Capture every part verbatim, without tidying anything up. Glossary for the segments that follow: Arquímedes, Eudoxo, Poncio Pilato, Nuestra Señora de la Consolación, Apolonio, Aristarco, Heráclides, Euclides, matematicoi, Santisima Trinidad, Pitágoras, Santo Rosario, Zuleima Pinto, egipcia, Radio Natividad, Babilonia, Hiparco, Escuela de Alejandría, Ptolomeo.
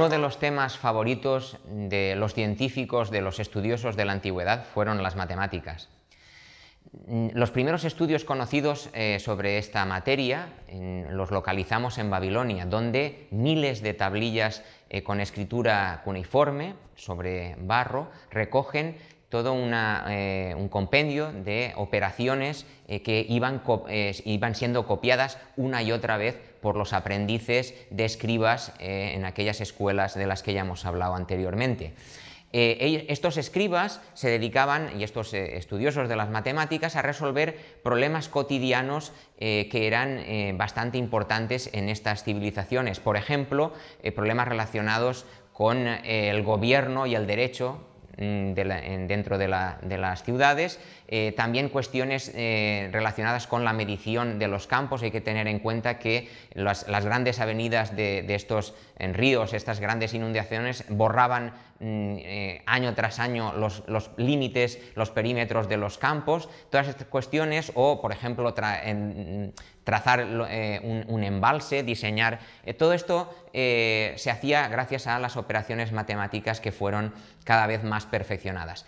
Uno de los temas favoritos de los científicos, de los estudiosos de la antigüedad, fueron las matemáticas. Los primeros estudios conocidos eh, sobre esta materia eh, los localizamos en Babilonia, donde miles de tablillas eh, con escritura cuneiforme sobre barro recogen todo una, eh, un compendio de operaciones eh, que iban, eh, iban siendo copiadas una y otra vez por los aprendices de escribas eh, en aquellas escuelas de las que ya hemos hablado anteriormente. Eh, estos escribas se dedicaban, y estos eh, estudiosos de las matemáticas, a resolver problemas cotidianos eh, que eran eh, bastante importantes en estas civilizaciones. Por ejemplo, eh, problemas relacionados con eh, el gobierno y el derecho De la, dentro de, la, de las ciudades, eh, también cuestiones eh, relacionadas con la medición de los campos. Hay que tener en cuenta que las, las grandes avenidas de, de estos en ríos, estas grandes inundaciones, borraban eh, año tras año los, los límites, los perímetros de los campos, todas estas cuestiones, o por ejemplo tra, en, trazar eh, un, un embalse, diseñar, eh, todo esto eh, se hacía gracias a las operaciones matemáticas que fueron cada vez más perfeccionadas.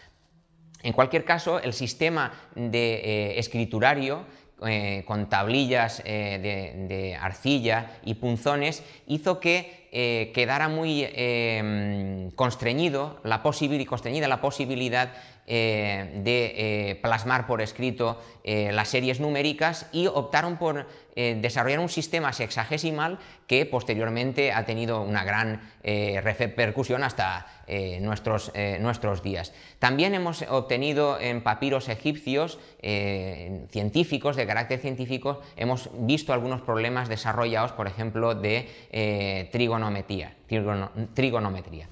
En cualquier caso, el sistema de eh, escriturario eh, con tablillas eh, de, de arcilla y punzones hizo que eh, quedara muy eh, constreñido la posibil- constreñida la posibilidad Eh, de eh, plasmar por escrito eh, las series numéricas, y optaron por eh, desarrollar un sistema sexagesimal que posteriormente ha tenido una gran eh, repercusión hasta eh, nuestros, eh, nuestros días. También hemos obtenido en papiros egipcios eh, científicos, de carácter científico, hemos visto algunos problemas desarrollados, por ejemplo, de eh, trigonometría. Trigono, trigonometría.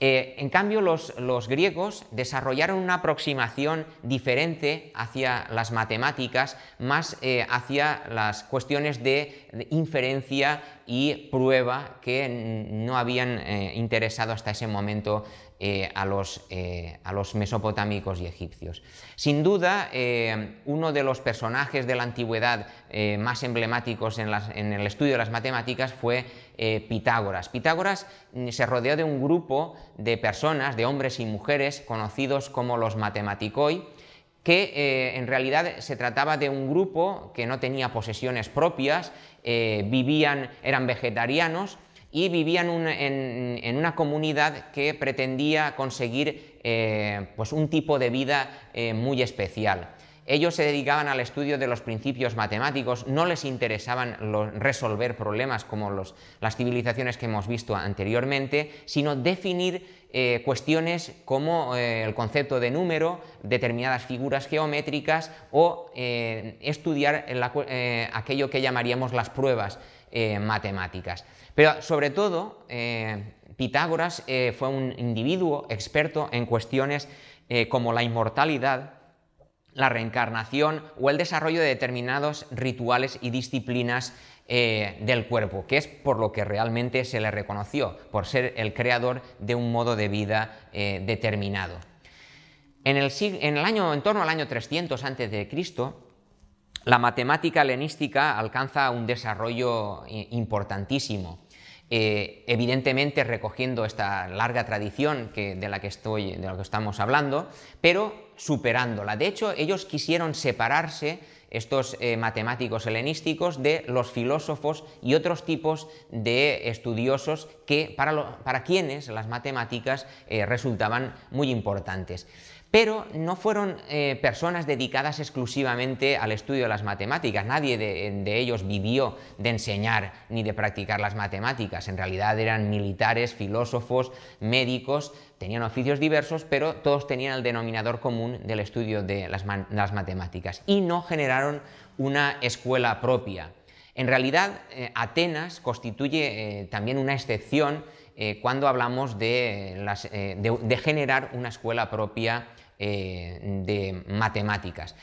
Eh, en cambio, los, los griegos desarrollaron una aproximación diferente hacia las matemáticas, más eh, hacia las cuestiones de, de inferencia y prueba, que no habían eh, interesado hasta ese momento eh, a, los, eh, a los mesopotámicos y egipcios. Sin duda, eh, uno de los personajes de la antigüedad eh, más emblemáticos en, las, en el estudio de las matemáticas fue eh, Pitágoras. Pitágoras se rodeó de un grupo de personas, de hombres y mujeres, conocidos como los matematicoi, que eh, en realidad se trataba de un grupo que no tenía posesiones propias, eh, vivían, eran vegetarianos y vivían un, en, en una comunidad que pretendía conseguir eh, pues un tipo de vida eh, muy especial. Ellos se dedicaban al estudio de los principios matemáticos, no les interesaban los, resolver problemas como los, las civilizaciones que hemos visto anteriormente, sino definir eh, cuestiones como eh, el concepto de número, determinadas figuras geométricas, o eh, estudiar la, eh, aquello que llamaríamos las pruebas eh, matemáticas. Pero sobre todo, eh, Pitágoras eh, fue un individuo experto en cuestiones eh, como la inmortalidad, la reencarnación o el desarrollo de determinados rituales y disciplinas eh, del cuerpo, que es por lo que realmente se le reconoció, por ser el creador de un modo de vida eh, determinado. En, el, en, el año, en torno al año trescientos antes de Cristo, la matemática helenística alcanza un desarrollo importantísimo. Eh, evidentemente recogiendo esta larga tradición que, de, la que estoy, de la que estamos hablando, pero superándola. De hecho, ellos quisieron separarse, estos eh, matemáticos helenísticos, de los filósofos y otros tipos de estudiosos que, para, lo, para quienes las matemáticas eh, resultaban muy importantes. Pero no fueron eh, personas dedicadas exclusivamente al estudio de las matemáticas. Nadie de, de ellos vivió de enseñar ni de practicar las matemáticas. En realidad eran militares, filósofos, médicos, tenían oficios diversos, pero todos tenían el denominador común del estudio de las, las matemáticas, y no generaron una escuela propia. En realidad, eh, Atenas constituye eh, también una excepción Eh, cuando hablamos de, las, eh, de, de generar una escuela propia eh, de matemáticas.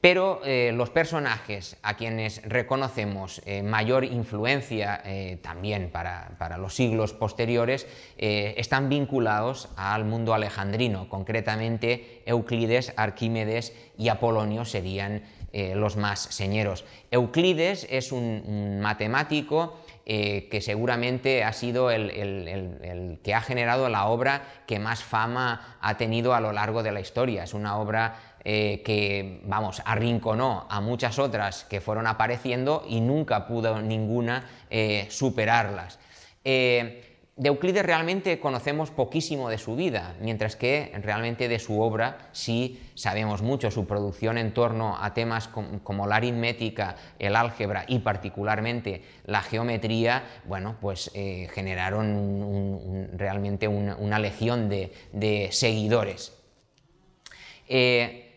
Pero eh, los personajes a quienes reconocemos eh, mayor influencia eh, también para, para los siglos posteriores eh, están vinculados al mundo alejandrino, concretamente Euclides, Arquímedes y Apolonio serían eh, los más señeros. Euclides es un matemático eh, que seguramente ha sido el, el, el, el que ha generado la obra que más fama ha tenido a lo largo de la historia. Es una obra Eh, que, vamos, arrinconó a muchas otras que fueron apareciendo y nunca pudo ninguna eh, superarlas. Eh, de Euclides realmente conocemos poquísimo de su vida, mientras que realmente de su obra sí sabemos mucho. Su producción en torno a temas com, como la aritmética, el álgebra y particularmente la geometría, bueno, pues eh, generaron un, un, realmente una, una legión de, de seguidores. Eh,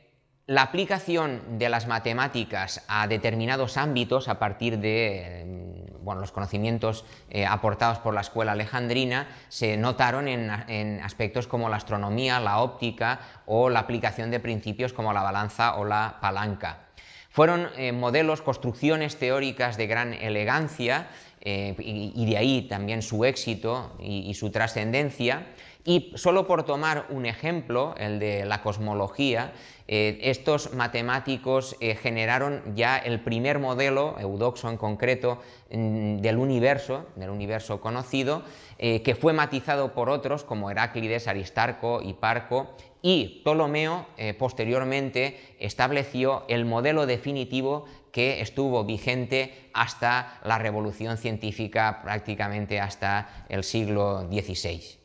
La aplicación de las matemáticas a determinados ámbitos a partir de bueno, los conocimientos eh, aportados por la escuela alejandrina se notaron en, en aspectos como la astronomía, la óptica o la aplicación de principios como la balanza o la palanca. Fueron eh, modelos, construcciones teóricas de gran elegancia eh, y, y de ahí también su éxito y, y su trascendencia. Y solo por tomar un ejemplo, el de la cosmología, eh, estos matemáticos eh, generaron ya el primer modelo, Eudoxo en concreto, del universo, del universo conocido, eh, que fue matizado por otros como Heráclides, Aristarco, Hiparco, y Ptolomeo eh, posteriormente estableció el modelo definitivo que estuvo vigente hasta la revolución científica, prácticamente hasta el siglo dieciséis.